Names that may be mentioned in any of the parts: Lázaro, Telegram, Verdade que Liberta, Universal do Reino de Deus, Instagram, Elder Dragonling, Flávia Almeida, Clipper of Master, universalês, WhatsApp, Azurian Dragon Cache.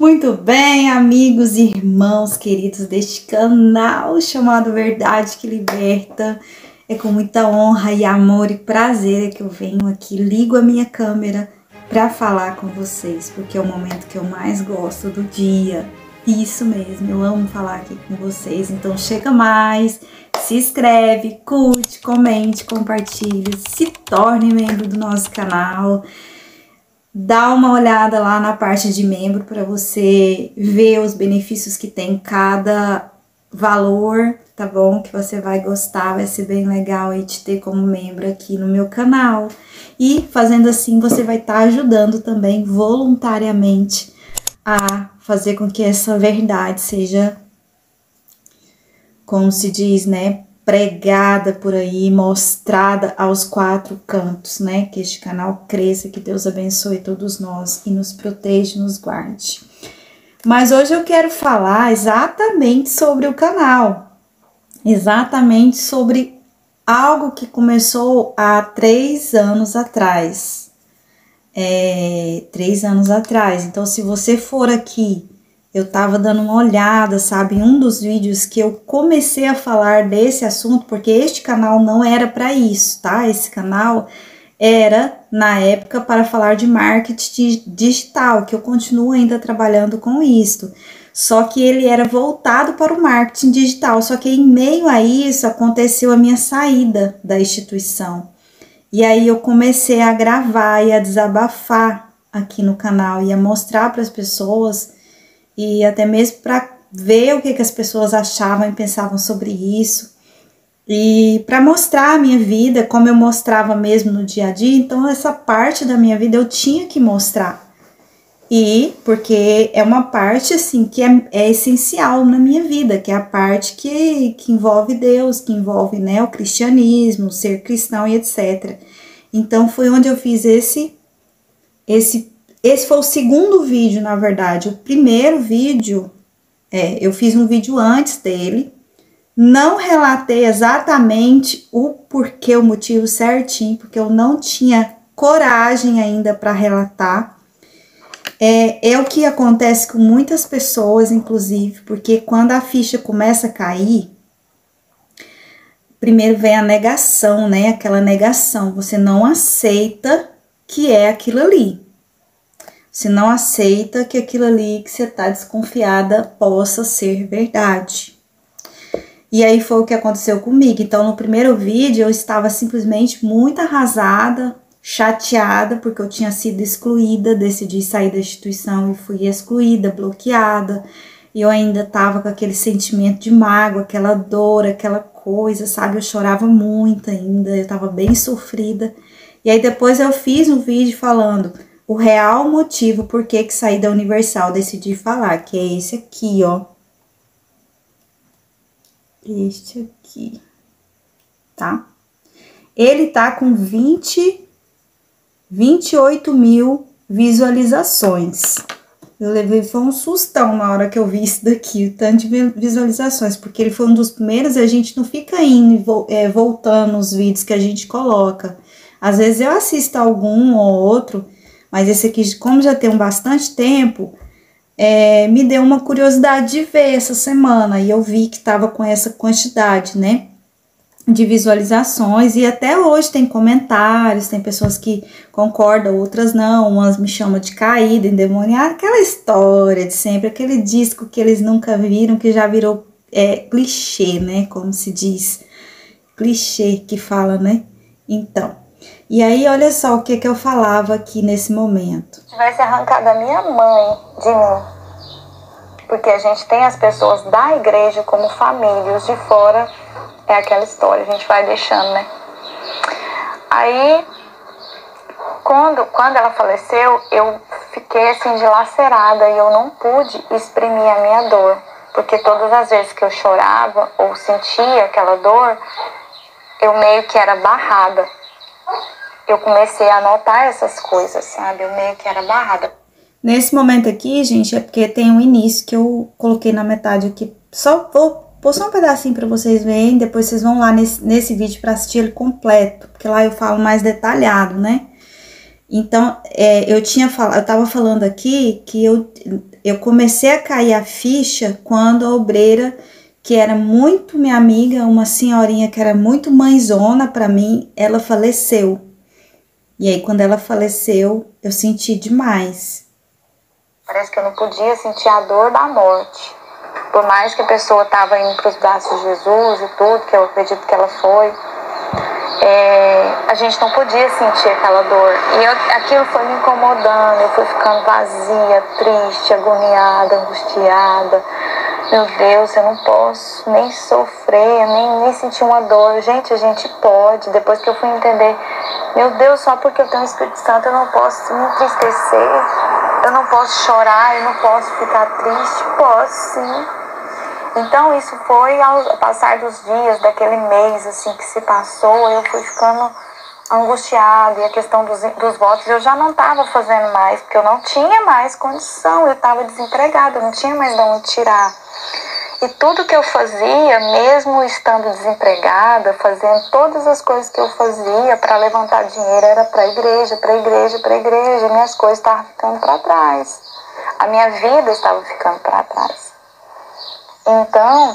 Muito bem, amigos e irmãos queridos deste canal chamado Verdade que Liberta. É com muita honra e amor e prazer que eu venho aqui, ligo a minha câmera para falar com vocês, porque é o momento que eu mais gosto do dia. Isso mesmo, eu amo falar aqui com vocês, então chega mais, se inscreve, curte, comente, compartilhe, se torne membro do nosso canal. Dá uma olhada lá na parte de membro para você ver os benefícios que tem cada valor, tá bom? Que você vai gostar, vai ser bem legal aí te ter como membro aqui no meu canal. E fazendo assim, você vai estar ajudando também voluntariamente a fazer com que essa verdade seja, como se diz, né? Pregada por aí, mostrada aos quatro cantos, né? Que este canal cresça, que Deus abençoe todos nós e nos proteja, nos guarde. Mas hoje eu quero falar exatamente sobre o canal, exatamente sobre algo que começou há 3 anos atrás. 3 anos atrás. Então, se você for aqui, eu tava dando uma olhada, sabe, em um dos vídeos que eu comecei a falar desse assunto, porque este canal não era para isso, tá? Esse canal era, na época, para falar de marketing digital, que eu continuo ainda trabalhando com isso. Só que ele era voltado para o marketing digital, só que em meio a isso aconteceu a minha saída da instituição. E aí eu comecei a gravar e a desabafar aqui no canal e a mostrar para as pessoas... E até mesmo para ver o que as pessoas achavam e pensavam sobre isso. E para mostrar a minha vida, como eu mostrava mesmo no dia a dia. Então, essa parte da minha vida eu tinha que mostrar. E porque é uma parte, assim, que é essencial na minha vida. Que é a parte que envolve Deus, que envolve, né, o cristianismo, ser cristão e etc. Então, foi onde eu fiz esse foi o segundo vídeo, na verdade. O primeiro vídeo, eu fiz um vídeo antes dele. Não relatei exatamente o porquê, o motivo certinho, porque eu não tinha coragem ainda para relatar. É o que acontece com muitas pessoas, inclusive, porque quando a ficha começa a cair, primeiro vem a negação, né? Aquela negação, você não aceita que é aquilo ali. Você não aceita que aquilo ali que você está desconfiada possa ser verdade. E aí foi o que aconteceu comigo. Então, no primeiro vídeo, eu estava simplesmente muito arrasada, chateada, porque eu tinha sido excluída, decidi sair da instituição e fui excluída, bloqueada. E eu ainda estava com aquele sentimento de mágoa, aquela dor, aquela coisa, sabe? Eu chorava muito ainda, eu estava bem sofrida. E aí depois eu fiz um vídeo falando... O real motivo por que saí da Universal, decidi falar, que é esse aqui, ó. Este aqui, tá? Ele tá com 28 mil visualizações. Eu levei, foi um sustão na hora que eu vi isso daqui, o tanto de visualizações, porque ele foi um dos primeiros, a gente não fica indo, voltando os vídeos que a gente coloca. Às vezes eu assisto algum ou outro... Mas esse aqui, como já tem bastante tempo, me deu uma curiosidade de ver essa semana. E eu vi que estava com essa quantidade, né, de visualizações. E até hoje tem comentários, tem pessoas que concordam, outras não. Umas me chamam de caída, endemoniada. Aquela história de sempre, aquele disco que eles nunca viram, que já virou clichê, né, como se diz. Clichê que fala, né? Então... E aí, olha só o que eu falava aqui nesse momento. Tivesse arrancado a minha mãe de mim. Porque a gente tem as pessoas da igreja como família, os de fora é aquela história, a gente vai deixando, né? Aí, quando ela faleceu, eu fiquei assim dilacerada e eu não pude exprimir a minha dor. Porque todas as vezes que eu chorava ou sentia aquela dor, eu meio que era barrada. Eu comecei a notar essas coisas, sabe? Eu meio que era barrada. Nesse momento aqui, gente, é porque tem um início que eu coloquei na metade aqui. Vou pôr só um pedacinho pra vocês verem, depois vocês vão lá nesse vídeo pra assistir ele completo, porque lá eu falo mais detalhado, né? Então, eu tava falando aqui que eu eu comecei a cair a ficha quando a obreira, que era muito minha amiga, uma senhorinha que era muito mãezona para mim, ela faleceu. E aí quando ela faleceu, eu senti demais. Parece que eu não podia sentir a dor da morte. Por mais que a pessoa estava indo para os braços de Jesus e tudo, que eu acredito que ela foi, a gente não podia sentir aquela dor. E aquilo foi me incomodando, eu fui ficando vazia, triste, agoniada, angustiada. Meu Deus, eu não posso nem sofrer, nem sentir uma dor. Gente, a gente pode. Depois que eu fui entender, meu Deus, só porque eu tenho o Espírito Santo eu não posso me entristecer, eu não posso chorar, eu não posso ficar triste. Posso sim. Então isso foi ao passar dos dias, daquele mês assim que se passou, eu fui ficando angustiada. E a questão dos votos eu já não estava fazendo mais, porque eu não tinha mais condição, eu estava desempregada, eu não tinha mais de onde tirar. E tudo que eu fazia, mesmo estando desempregada, fazendo todas as coisas que eu fazia para levantar dinheiro, era para a igreja, para a igreja, para a igreja. E minhas coisas estavam ficando para trás. A minha vida estava ficando para trás. Então,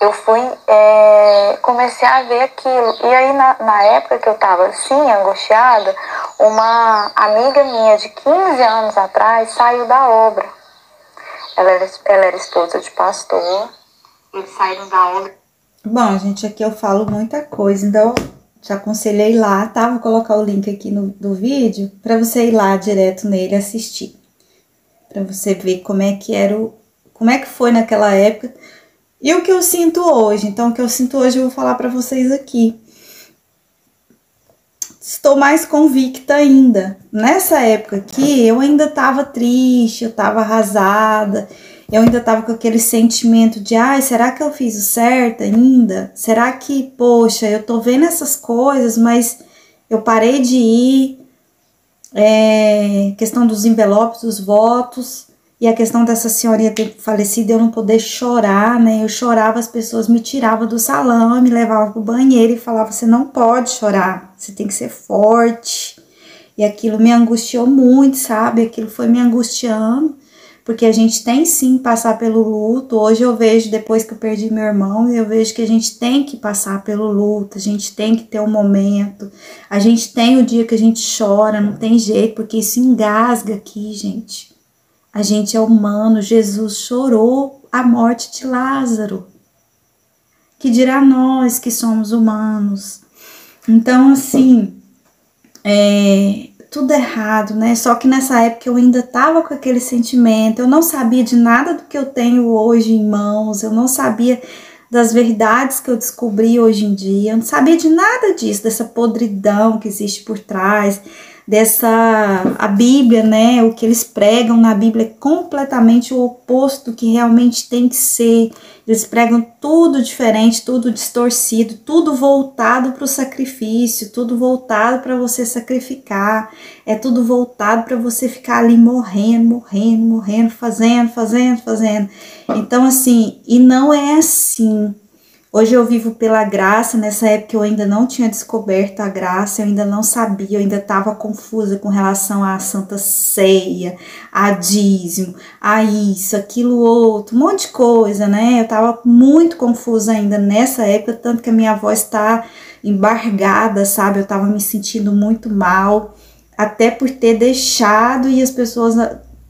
eu fui, comecei a ver aquilo. E aí, na época que eu estava assim, angustiada, uma amiga minha de 15 anos atrás saiu da obra. Ela era esposa de pastor. Eles saíram da obra. Bom, gente, aqui eu falo muita coisa, então te aconselhei lá, tá? Vou colocar o link aqui do vídeo pra você ir lá direto nele assistir, pra você ver como é que era como é que foi naquela época e o que eu sinto hoje. Então, o que eu sinto hoje eu vou falar pra vocês aqui. Estou mais convicta ainda. Nessa época aqui, eu ainda estava triste, eu estava arrasada, eu ainda estava com aquele sentimento de, ai, será que eu fiz o certo ainda? Será que, poxa, eu tô vendo essas coisas, mas eu parei de ir, questão dos envelopes, dos votos, e a questão dessa senhorinha ter falecido, eu não poder chorar, né? Eu chorava, as pessoas me tiravam do salão, me levavam pro banheiro e falavam, você não pode chorar. Você tem que ser forte. E aquilo me angustiou muito, sabe? Aquilo foi me angustiando. Porque a gente tem sim que passar pelo luto. Hoje eu vejo, depois que eu perdi meu irmão, eu vejo que a gente tem que passar pelo luto. A gente tem que ter um momento. A gente tem o dia que a gente chora, não tem jeito. Porque isso engasga aqui, gente. A gente é humano. Jesus chorou a morte de Lázaro. Que dirá nós que somos humanos? Então, assim, tudo errado, né? Só que nessa época eu ainda tava com aquele sentimento, eu não sabia de nada do que eu tenho hoje em mãos, eu não sabia das verdades que eu descobri hoje em dia, eu não sabia de nada disso, dessa podridão que existe por trás, a Bíblia, né? O que eles pregam na Bíblia é completamente o oposto do que realmente tem que ser. Eles pregam tudo diferente, tudo distorcido, tudo voltado para o sacrifício, tudo voltado para você sacrificar, é tudo voltado para você ficar ali morrendo, morrendo, morrendo, fazendo, fazendo, fazendo. Então, assim, e não é assim. Hoje eu vivo pela graça, nessa época eu ainda não tinha descoberto a graça, eu ainda não sabia, eu ainda estava confusa com relação à Santa Ceia, a dízimo, a isso, aquilo, outro, um monte de coisa, né? Eu estava muito confusa ainda nessa época, tanto que a minha voz está embargada, sabe? Eu estava me sentindo muito mal, até por ter deixado e as pessoas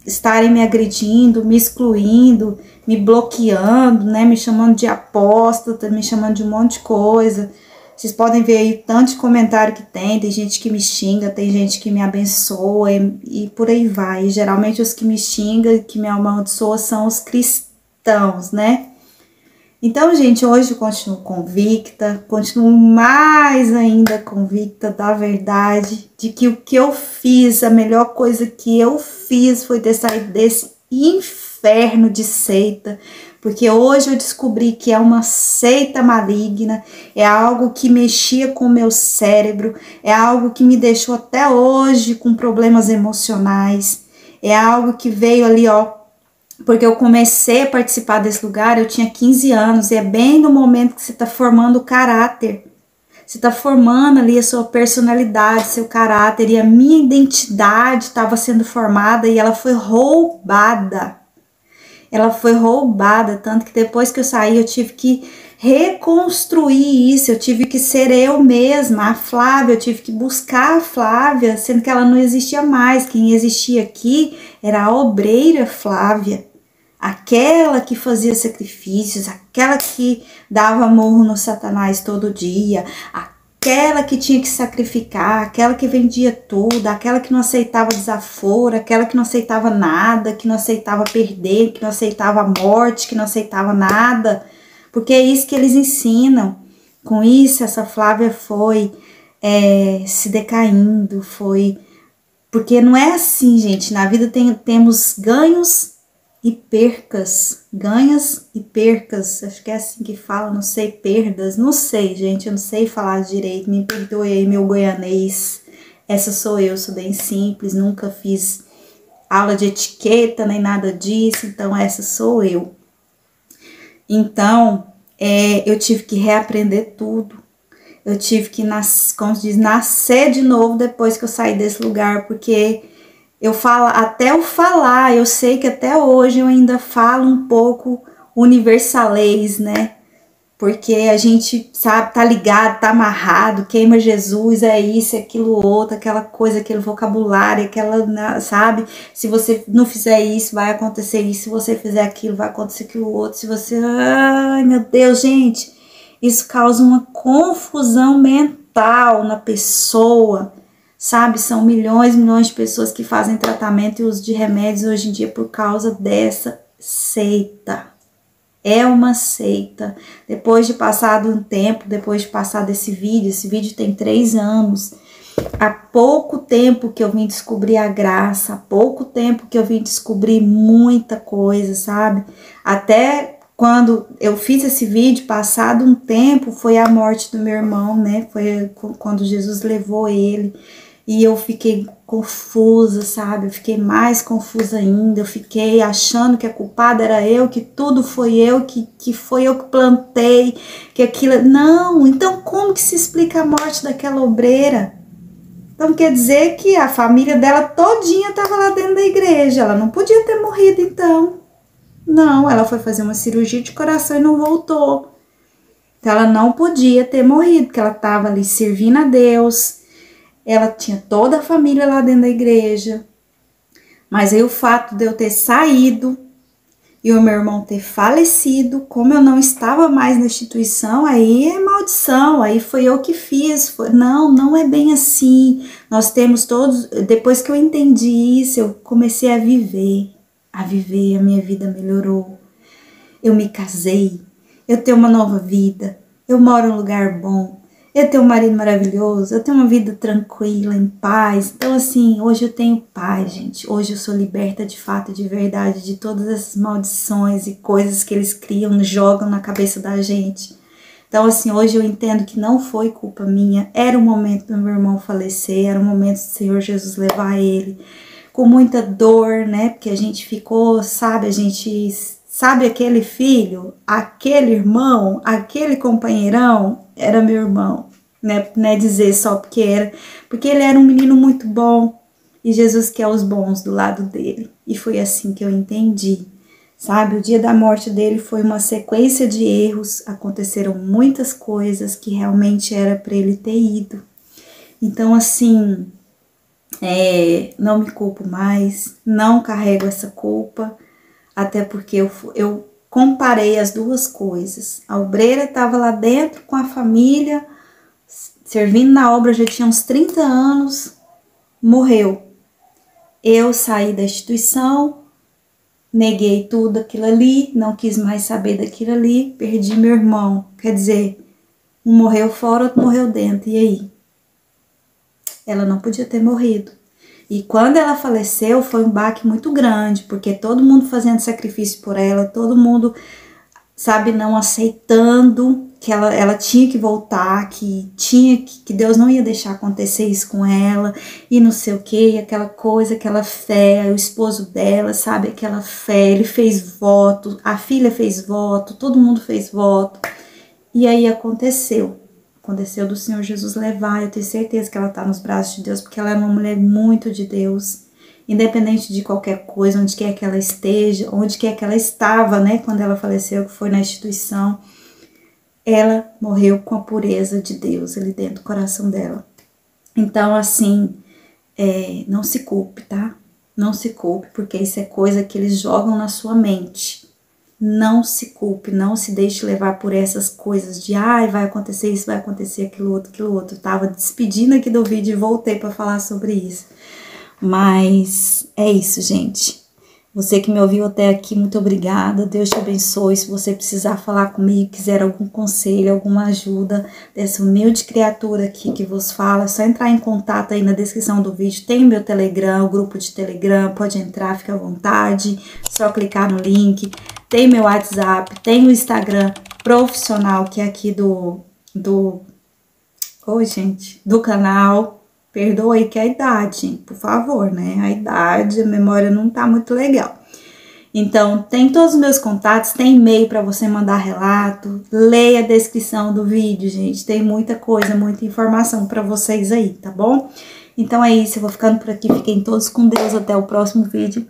estarem me agredindo, me excluindo, me bloqueando, né, me chamando de apóstata, me chamando de um monte de coisa. Vocês podem ver aí o tanto de comentário que tem gente que me xinga, tem gente que me abençoa e por aí vai. E geralmente os que me xingam, que me amaldiçoam são os cristãos, né? Então, gente, hoje eu continuo convicta, continuo mais ainda convicta da verdade, de que o que eu fiz, a melhor coisa que eu fiz foi ter saído desse inferno de seita, porque hoje eu descobri que é uma seita maligna, é algo que mexia com o meu cérebro, é algo que me deixou até hoje com problemas emocionais, é algo que veio ali, ó, porque eu comecei a participar desse lugar, eu tinha 15 anos, e é bem no momento que você está formando o caráter. Você está formando ali a sua personalidade, seu caráter, e a minha identidade estava sendo formada e ela foi roubada. Ela foi roubada, tanto que depois que eu saí eu tive que reconstruir isso, eu tive que ser eu mesma, a Flávia, eu tive que buscar a Flávia, sendo que ela não existia mais. Quem existia aqui era a obreira Flávia, aquela que fazia sacrifícios, aquela que dava morro no Satanás todo dia, aquela que tinha que sacrificar, aquela que vendia tudo, aquela que não aceitava desaforo, aquela que não aceitava nada, que não aceitava perder, que não aceitava a morte, que não aceitava nada, porque é isso que eles ensinam. Com isso, essa Flávia foi se decaindo, foi... Porque não é assim, gente, na vida temos ganhos e percas, ganhas e percas, acho que é assim que fala, não sei, perdas, não sei, gente, eu não sei falar direito, me perdoe aí meu goianês, essa sou eu, sou bem simples, nunca fiz aula de etiqueta, nem nada disso, então essa sou eu. Então, eu tive que reaprender tudo, eu tive que, como se diz, nascer de novo depois que eu saí desse lugar, porque... Eu sei que até hoje eu ainda falo um pouco universalês, né? Porque a gente, sabe, tá ligado, tá amarrado, queima Jesus, é isso, é aquilo outro, aquela coisa, aquele vocabulário, aquela, sabe? Se você não fizer isso, vai acontecer isso, se você fizer aquilo, vai acontecer aquilo outro, se você... Ai, meu Deus, gente! Isso causa uma confusão mental na pessoa, sabe? São milhões e milhões de pessoas que fazem tratamento e uso de remédios hoje em dia por causa dessa seita. É uma seita. Depois de passado um tempo, depois de passar desse vídeo, esse vídeo tem 3 anos, há pouco tempo que eu vim descobrir a graça, há pouco tempo que eu vim descobrir muita coisa, sabe? Até quando eu fiz esse vídeo, passado um tempo, foi a morte do meu irmão, né? Foi quando Jesus levou ele. E eu fiquei confusa, sabe? Eu fiquei mais confusa ainda. Eu fiquei achando que a culpada era eu, que tudo foi eu, que foi eu que plantei, que aquilo... Não, então como que se explica a morte daquela obreira? Então quer dizer que a família dela todinha estava lá dentro da igreja. Ela não podia ter morrido, então. Não, ela foi fazer uma cirurgia de coração e não voltou. Então ela não podia ter morrido, porque ela estava ali servindo a Deus... Ela tinha toda a família lá dentro da igreja. Mas aí o fato de eu ter saído e o meu irmão ter falecido, como eu não estava mais na instituição, aí é maldição, aí foi eu que fiz. Não, não é bem assim. Nós temos todos... Depois que eu entendi isso, eu comecei a viver. A viver, a minha vida melhorou. Eu me casei. Eu tenho uma nova vida. Eu moro em um lugar bom. Eu tenho um marido maravilhoso, eu tenho uma vida tranquila, em paz. Então, assim, hoje eu tenho paz, gente. Hoje eu sou liberta de fato, de verdade, de todas essas maldições e coisas que eles criam, jogam na cabeça da gente. Então, assim, hoje eu entendo que não foi culpa minha. Era o momento do meu irmão falecer, era o momento do Senhor Jesus levar ele. Com muita dor, né? Porque a gente ficou, sabe, a gente... Sabe aquele filho, aquele irmão, aquele companheirão? Era meu irmão, né? Não é dizer só porque era. Porque ele era um menino muito bom e Jesus quer os bons do lado dele. E foi assim que eu entendi, sabe? O dia da morte dele foi uma sequência de erros. Aconteceram muitas coisas que realmente era para ele ter ido. Então, assim, não me culpo mais, não carrego essa culpa. Até porque eu comparei as duas coisas. A obreira estava lá dentro com a família, servindo na obra, já tinha uns 30 anos, morreu. Eu saí da instituição, neguei tudo aquilo ali, não quis mais saber daquilo ali, perdi meu irmão. Quer dizer, um morreu fora, outro morreu dentro. E aí? Ela não podia ter morrido. E quando ela faleceu, foi um baque muito grande, porque todo mundo fazendo sacrifício por ela, todo mundo, sabe, não aceitando que ela tinha que voltar, que Deus não ia deixar acontecer isso com ela, e não sei o que, aquela coisa, aquela fé, o esposo dela, sabe, aquela fé, ele fez voto, a filha fez voto, todo mundo fez voto, e aí aconteceu. Quando desceu do Senhor Jesus levar, eu tenho certeza que ela está nos braços de Deus, porque ela é uma mulher muito de Deus. Independente de qualquer coisa, onde quer que ela esteja, onde quer que ela estava, né, quando ela faleceu, que foi na instituição, ela morreu com a pureza de Deus ali dentro do coração dela. Então, assim, não se culpe, tá? Não se culpe, porque isso é coisa que eles jogam na sua mente. Não se culpe, não se deixe levar por essas coisas de ai, vai acontecer isso, vai acontecer aquilo outro. Eu tava despedindo aqui do vídeo e voltei para falar sobre isso. Mas é isso, gente. Você que me ouviu até aqui, muito obrigada. Deus te abençoe. Se você precisar falar comigo, quiser algum conselho, alguma ajuda dessa humilde criatura aqui que vos fala, é só entrar em contato aí na descrição do vídeo. Tem meu Telegram, o grupo de Telegram, pode entrar, fica à vontade. Só clicar no link. Tem meu WhatsApp, tem o Instagram profissional, que é aqui do canal. Perdoa aí que é a idade, por favor, né? A idade, a memória não tá muito legal. Então, tem todos os meus contatos, tem e-mail para você mandar relato. Leia a descrição do vídeo, gente. Tem muita coisa, muita informação para vocês aí, tá bom? Então é isso, eu vou ficando por aqui. Fiquem todos com Deus, até o próximo vídeo.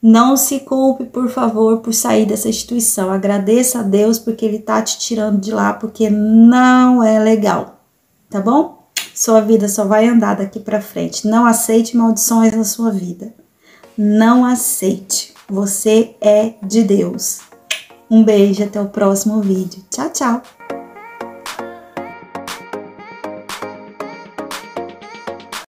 Não se culpe, por favor, por sair dessa instituição. Agradeça a Deus porque Ele tá te tirando de lá, porque não é legal, tá bom? Sua vida só vai andar daqui pra frente. Não aceite maldições na sua vida. Não aceite. Você é de Deus. Um beijo, até o próximo vídeo. Tchau, tchau.